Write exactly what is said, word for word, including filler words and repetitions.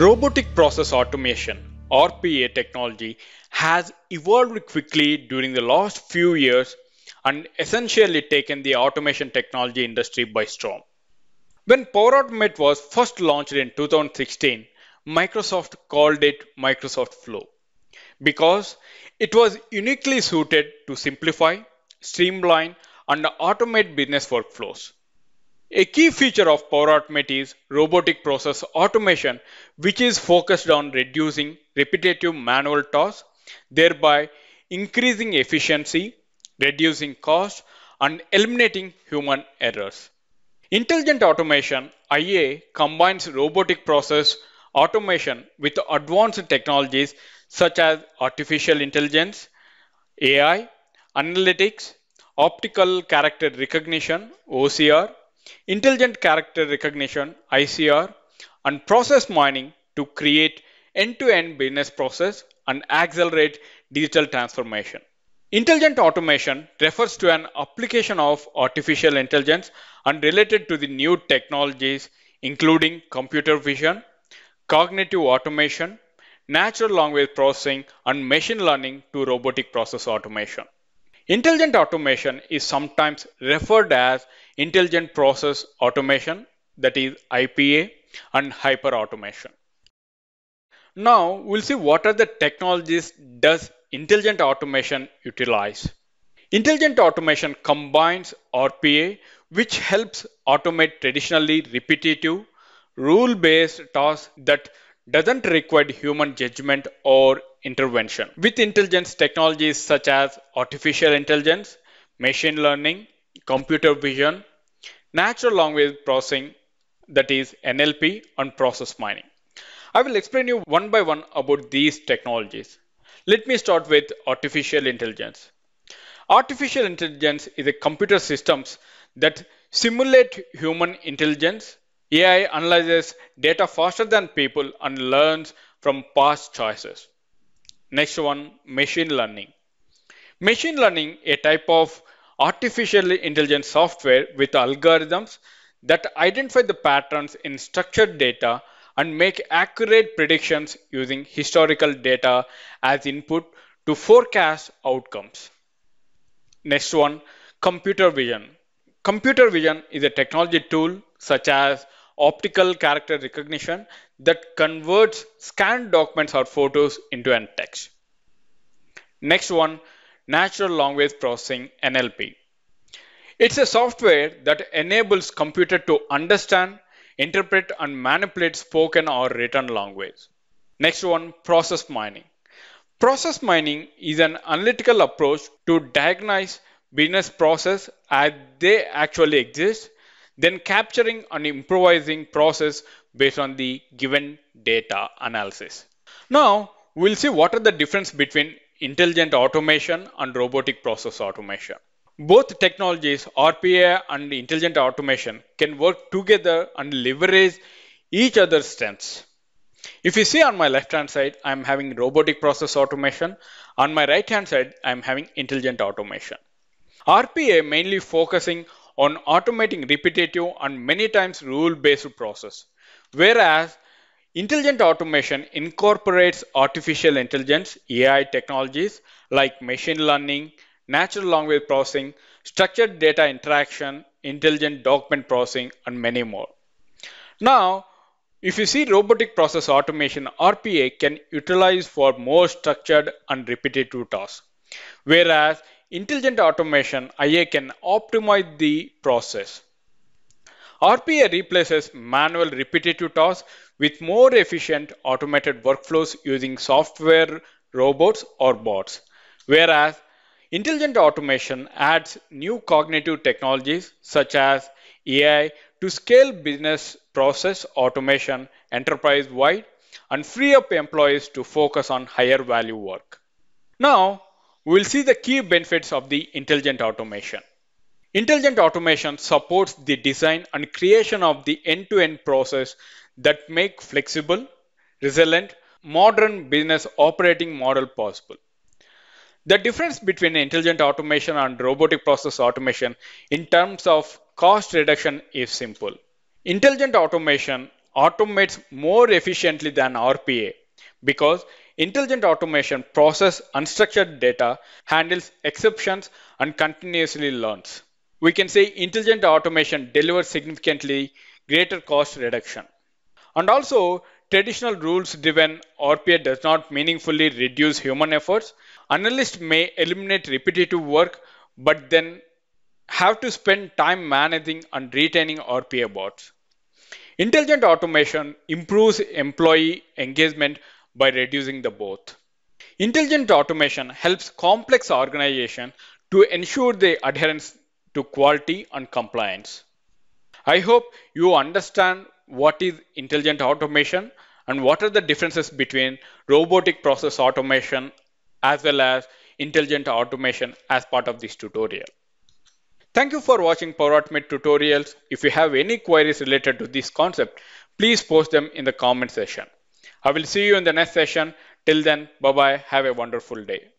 Robotic process automation, R P A technology, has evolved quickly during the last few years and essentially taken the automation technology industry by storm. When Power Automate was first launched in two thousand sixteen, Microsoft called it Microsoft Flow because it was uniquely suited to simplify, streamline, and automate business workflows. A key feature of Power Automate is robotic process automation, which is focused on reducing repetitive manual tasks, thereby increasing efficiency, reducing costs, and eliminating human errors. Intelligent automation, I A, combines robotic process automation with advanced technologies such as artificial intelligence, A I, analytics, optical character recognition, O C R, intelligent character recognition, I C R, and process mining to create end-to-end business process and accelerate digital transformation. Intelligent automation refers to an application of artificial intelligence and related to the new technologies including computer vision, cognitive automation, natural language processing, and machine learning to robotic process automation. Intelligent automation is sometimes referred as intelligent process automation, that is I P A, and hyperautomation. Now we'll see what are the technologies does intelligent automation utilize. Intelligent automation combines R P A, which helps automate traditionally repetitive, rule-based tasks that doesn't require human judgment or intervention, with intelligence technologies such as artificial intelligence, machine learning, computer vision, natural language processing, that is N L P, and process mining. I will explain you one by one about these technologies. Let me start with artificial intelligence. Artificial intelligence is a computer systems that simulate human intelligence. A I analyzes data faster than people and learns from past choices. Next one, machine learning. Machine learning, a type of artificial intelligence software with algorithms that identify the patterns in structured data and make accurate predictions using historical data as input to forecast outcomes. Next one, computer vision. Computer vision is a technology tool such as optical character recognition that converts scanned documents or photos into an text. Next one, natural language processing, N L P. It's a software that enables computer to understand, interpret, and manipulate spoken or written language. Next one, process mining. Process mining is an analytical approach to diagnose business process as they actually exist, then capturing and improvising process based on the given data analysis. Now, we'll see what are the difference between intelligent automation and robotic process automation. Both technologies, R P A and intelligent automation, can work together and leverage each other's strengths. If you see on my left-hand side, I'm having robotic process automation. On my right-hand side, I'm having intelligent automation. R P A mainly focusing on automating repetitive and many times rule-based process, whereas intelligent automation incorporates artificial intelligence, A I technologies like machine learning, natural language processing, structured data interaction, intelligent document processing, and many more. Now, if you see robotic process automation, R P A can utilize for more structured and repetitive tasks, whereas intelligent automation, I A, can optimize the process. R P A replaces manual repetitive tasks with more efficient automated workflows using software, robots, or bots, whereas intelligent automation adds new cognitive technologies such as A I to scale business process automation enterprise-wide and free up employees to focus on higher value work. Now, we'll see the key benefits of the intelligent automation. Intelligent automation supports the design and creation of the end-to-end process that make flexible, resilient, modern business operating model possible. The difference between intelligent automation and robotic process automation in terms of cost reduction is simple. Intelligent automation automates more efficiently than R P A because intelligent automation processes unstructured data, handles exceptions, and continuously learns. We can say intelligent automation delivers significantly greater cost reduction. And also, traditional rules-driven R P A does not meaningfully reduce human efforts. Analysts may eliminate repetitive work, but then have to spend time managing and retaining R P A bots. Intelligent automation improves employee engagement by reducing the both. Intelligent automation helps complex organizations to ensure their adherence to quality and compliance. I hope you understand what is intelligent automation and what are the differences between robotic process automation as well as intelligent automation as part of this tutorial. Thank you for watching PowerAutomate tutorials. If you have any queries related to this concept, please post them in the comment section. I will see you in the next session. Till then, bye-bye. Have a wonderful day.